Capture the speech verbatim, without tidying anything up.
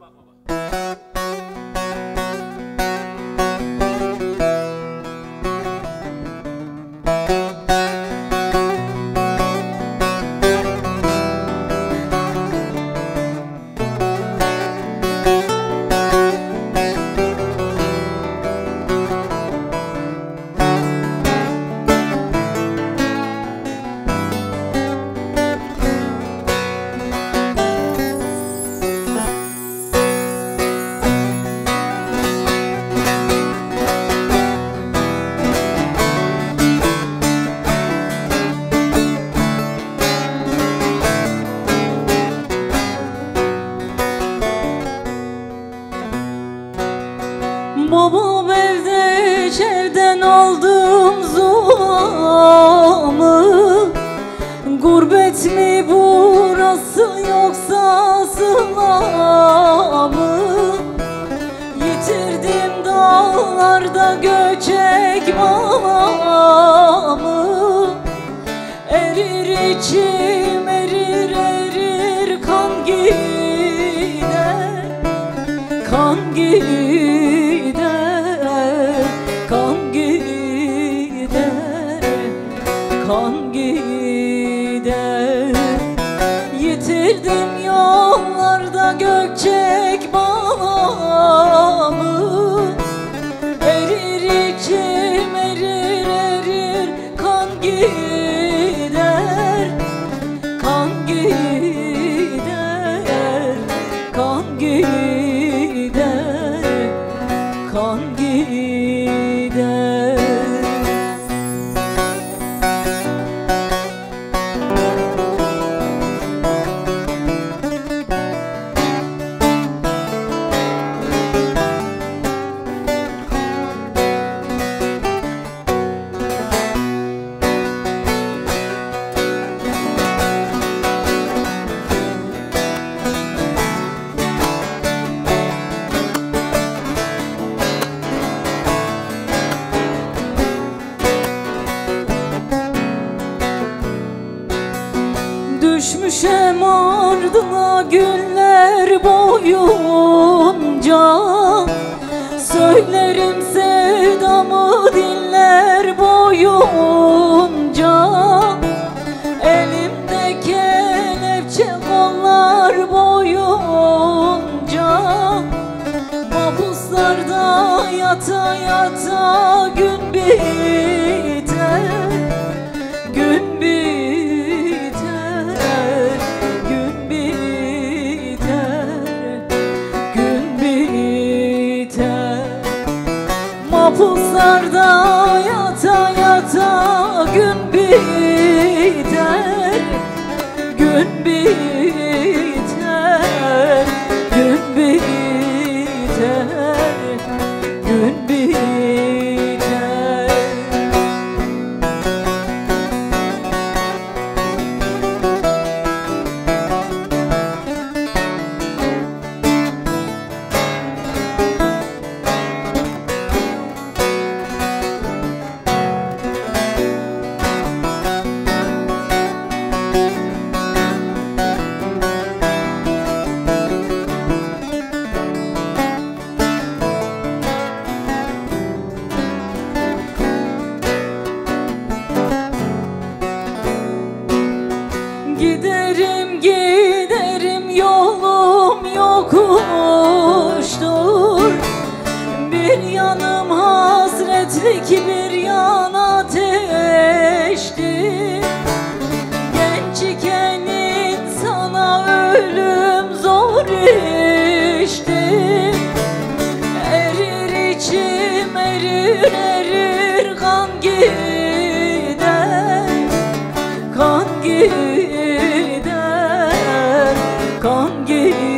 Kusura bakma bak. Babam evde içerden aldım zulamı. Gurbet mi burası yoksa sılamı? Yitirdim dağlarda göçek bağlamı. Erir içim erir erir kan gider, kan gider. Kan gider, yitirdim yollarda gökçek bağlamı. Erir içim erir erir kan gider, kan gider, kan gider, kan gider. Düşmüşem ardına günler boyunca, söylerim sevdamı dinler boyunca. Elimde kelepçe kollar boyunca, mahpuslarda yata yata gün biter, gün biter. Mahpuslarda yata yata gün biter, gün biter, gün biter, gün biter. Giderim giderim yolum yokuştur. Bir yanım hasretlik bir yan ateştir. Genç iken insana ölüm zor iştir. Erir içim erir erir kan gider, kan gider. Kan gider.